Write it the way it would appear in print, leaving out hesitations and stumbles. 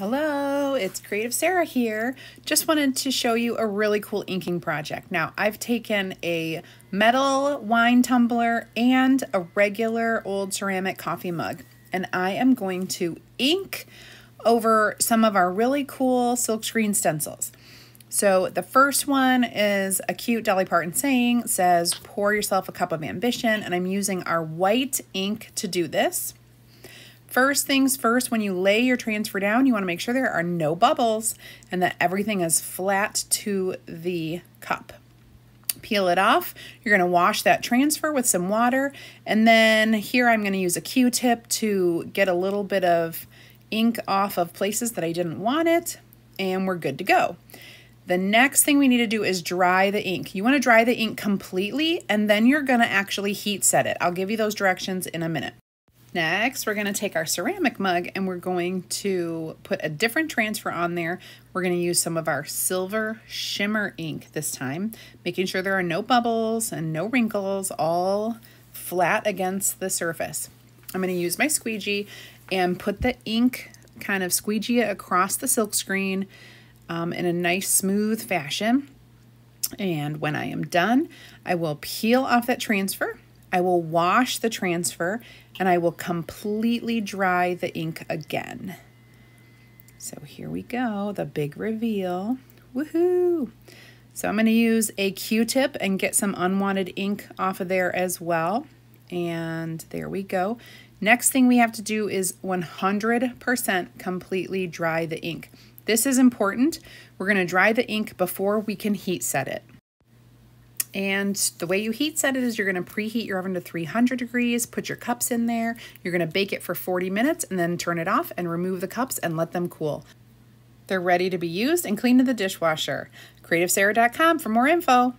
Hello, it's Creative Sarah here. Just wanted to show you a really cool inking project. Now, I've taken a metal wine tumbler and a regular old ceramic coffee mug, and I am going to ink over some of our really cool silkscreen stencils. So the first one is a cute Dolly Parton saying. It says, pour yourself a cup of ambition, and I'm using our white ink to do this. First things first, when you lay your transfer down, you want to make sure there are no bubbles and that everything is flat to the cup. Peel it off. You're going to wash that transfer with some water. And then here I'm going to use a Q-tip to get a little bit of ink off of places that I didn't want it. And we're good to go. The next thing we need to do is dry the ink. You want to dry the ink completely, and then you're going to actually heat set it. I'll give you those directions in a minute. Next, we're going to take our ceramic mug and we're going to put a different transfer on there. We're going to use some of our silver shimmer ink this time, making sure there are no bubbles and no wrinkles, all flat against the surface. I'm going to use my squeegee and put the ink, kind of squeegee it across the silkscreen in a nice smooth fashion. And when I am done, I will peel off that transfer. I will wash the transfer, and I will completely dry the ink again. So here we go, the big reveal. Woohoo! So I'm going to use a Q-tip and get some unwanted ink off of there as well. And there we go. Next thing we have to do is 100% completely dry the ink. This is important. We're going to dry the ink before we can heat set it. And the way you heat set it is you're going to preheat your oven to 300 degrees, put your cups in there, you're going to bake it for 40 minutes and then turn it off and remove the cups and let them cool. They're ready to be used and cleaned in the dishwasher. CreativeSarah.com for more info.